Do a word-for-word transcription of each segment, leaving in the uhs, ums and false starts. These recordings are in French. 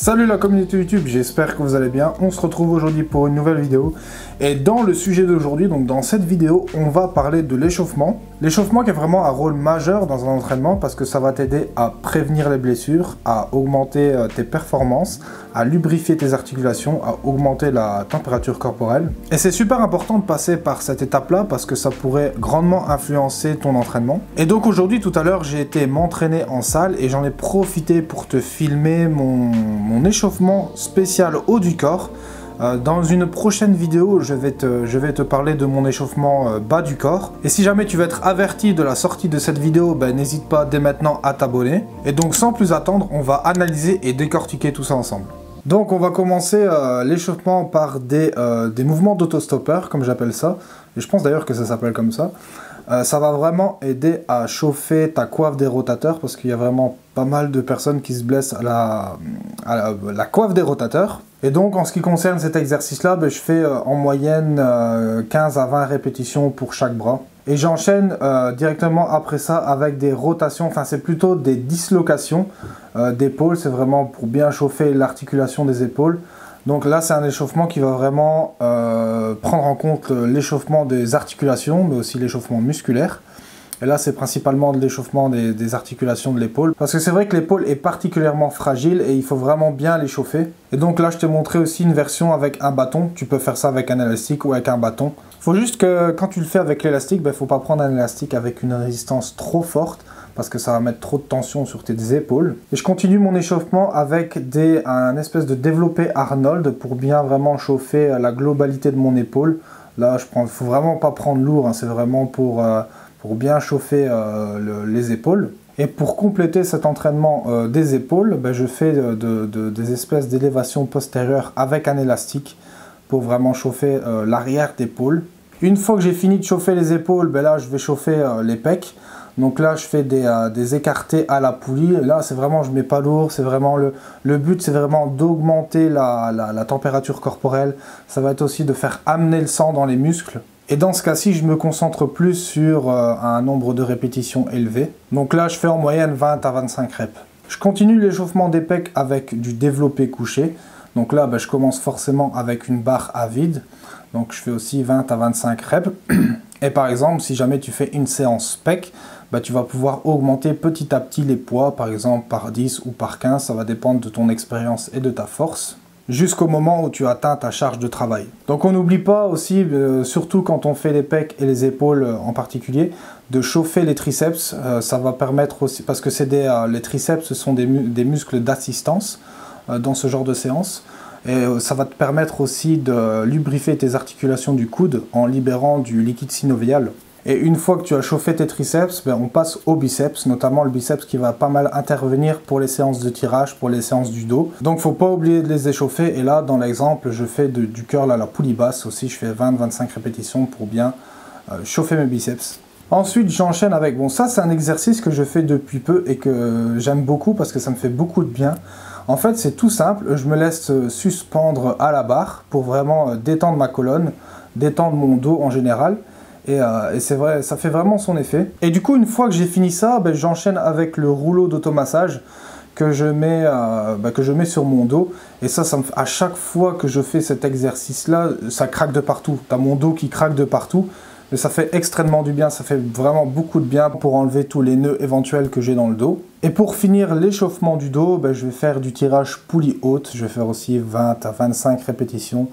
Salut la communauté YouTube, j'espère que vous allez bien. On se retrouve aujourd'hui pour une nouvelle vidéo. Et dans le sujet d'aujourd'hui, donc dans cette vidéo, on va parler de l'échauffement. L'échauffement qui a vraiment un rôle majeur dans un entraînement parce que ça va t'aider à prévenir les blessures, à augmenter tes performances, à lubrifier tes articulations, à augmenter la température corporelle. Et c'est super important de passer par cette étape-là parce que ça pourrait grandement influencer ton entraînement. Et donc aujourd'hui, tout à l'heure, j'ai été m'entraîner en salle et j'en ai profité pour te filmer mon... mon échauffement spécial haut du corps. Euh, dans une prochaine vidéo, je vais, te, je vais te parler de mon échauffement euh, bas du corps. Et si jamais tu veux être averti de la sortie de cette vidéo, ben, n'hésite pas dès maintenant à t'abonner. Et donc sans plus attendre, on va analyser et décortiquer tout ça ensemble. Donc on va commencer euh, l'échauffement par des, euh, des mouvements d'autostoppeur, comme j'appelle ça. Et je pense d'ailleurs que ça s'appelle comme ça. Euh, ça va vraiment aider à chauffer ta coiffe des rotateurs parce qu'il y a vraiment pas mal de personnes qui se blessent à la, à la, à la coiffe des rotateurs. Et donc en ce qui concerne cet exercice là, ben, je fais euh, en moyenne euh, quinze à vingt répétitions pour chaque bras. Et j'enchaîne euh, directement après ça avec des rotations, enfin c'est plutôt des dislocations euh, d'épaules, c'est vraiment pour bien chauffer l'articulation des épaules. Donc là, c'est un échauffement qui va vraiment euh, prendre en compte l'échauffement des articulations, mais aussi l'échauffement musculaire. Et là, c'est principalement de l'échauffement des, des articulations de l'épaule. Parce que c'est vrai que l'épaule est particulièrement fragile et il faut vraiment bien l'échauffer. Et donc là, je t'ai montré aussi une version avec un bâton. Tu peux faire ça avec un élastique ou avec un bâton. Il faut juste que quand tu le fais avec l'élastique, ben, il ne faut pas prendre un élastique avec une résistance trop forte, parce que ça va mettre trop de tension sur tes épaules. Et je continue mon échauffement avec des, un espèce de développé Arnold pour bien vraiment chauffer la globalité de mon épaule. Là, je prends, faut vraiment pas prendre lourd, hein, c'est vraiment pour, euh, pour bien chauffer euh, le, les épaules. Et pour compléter cet entraînement euh, des épaules, ben, je fais de, de, de, des espèces d'élévation postérieure avec un élastique pour vraiment chauffer euh, l'arrière d'épaule. Une fois que j'ai fini de chauffer les épaules, ben là, je vais chauffer euh, les pecs. Donc là, je fais des, euh, des écartés à la poulie. Là, c'est vraiment, je ne mets pas lourd. C'est vraiment le, le but, c'est vraiment d'augmenter la, la, la température corporelle. Ça va être aussi de faire amener le sang dans les muscles. Et dans ce cas-ci, je me concentre plus sur euh, un nombre de répétitions élevé. Donc là, je fais en moyenne vingt à vingt-cinq reps. Je continue l'échauffement des pecs avec du développé couché. Donc là, ben, je commence forcément avec une barre à vide. Donc je fais aussi vingt à vingt-cinq reps. Et par exemple, si jamais tu fais une séance pec, bah, tu vas pouvoir augmenter petit à petit les poids, par exemple par dix ou par quinze, ça va dépendre de ton expérience et de ta force, jusqu'au moment où tu atteins ta charge de travail. Donc on n'oublie pas aussi, euh, surtout quand on fait les pecs et les épaules euh, en particulier, de chauffer les triceps, euh, ça va permettre aussi, parce que c'est des, euh, les triceps ce sont des, mu des muscles d'assistance euh, dans ce genre de séance, et euh, ça va te permettre aussi de lubrifier tes articulations du coude en libérant du liquide synovial. Et une fois que tu as chauffé tes triceps, ben on passe au biceps, notamment le biceps qui va pas mal intervenir pour les séances de tirage, pour les séances du dos. Donc faut pas oublier de les échauffer. Et là, dans l'exemple, je fais de, du curl à la poulie basse aussi. Je fais vingt à vingt-cinq répétitions pour bien euh, chauffer mes biceps. Ensuite, j'enchaîne avec... Bon, ça, c'est un exercice que je fais depuis peu et que j'aime beaucoup parce que ça me fait beaucoup de bien. En fait, c'est tout simple. Je me laisse suspendre à la barre pour vraiment détendre ma colonne, détendre mon dos en général. Et, euh, et c'est vrai, ça fait vraiment son effet. Et du coup, une fois que j'ai fini ça, ben, j'enchaîne avec le rouleau d'automassage que je mets, euh, ben, que je mets sur mon dos. Et ça, ça me... à chaque fois que je fais cet exercice-là, ça craque de partout. T'as mon dos qui craque de partout. Mais ça fait extrêmement du bien, ça fait vraiment beaucoup de bien pour enlever tous les nœuds éventuels que j'ai dans le dos. Et pour finir l'échauffement du dos, ben, je vais faire du tirage poulie haute. Je vais faire aussi vingt à vingt-cinq répétitions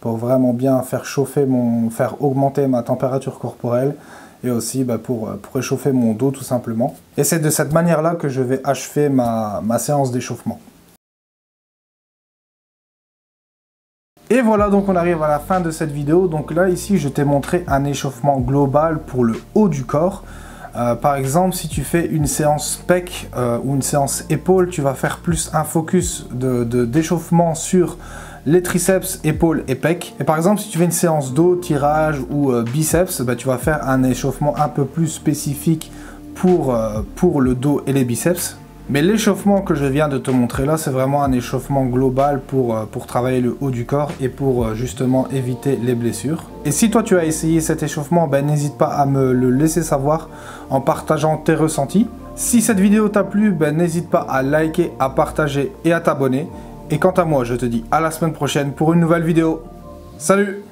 pour vraiment bien faire chauffer mon, faire augmenter ma température corporelle et aussi bah, pour, pour réchauffer mon dos tout simplement. Et c'est de cette manière-là que je vais achever ma, ma séance d'échauffement. Et voilà, donc on arrive à la fin de cette vidéo. Donc là, ici, je t'ai montré un échauffement global pour le haut du corps. Euh, par exemple, si tu fais une séance pec euh, ou une séance épaule, tu vas faire plus un focus de, de, d'échauffement sur les triceps, épaules et pecs. Et par exemple, si tu fais une séance dos, tirage ou euh, biceps, bah, tu vas faire un échauffement un peu plus spécifique pour, euh, pour le dos et les biceps. Mais l'échauffement que je viens de te montrer là, c'est vraiment un échauffement global pour, euh, pour travailler le haut du corps et pour euh, justement éviter les blessures. Et si toi tu as essayé cet échauffement, bah, n'hésite pas à me le laisser savoir en partageant tes ressentis. Si cette vidéo t'a plu, bah, n'hésite pas à liker, à partager et à t'abonner. Et quant à moi, je te dis à la semaine prochaine pour une nouvelle vidéo. Salut!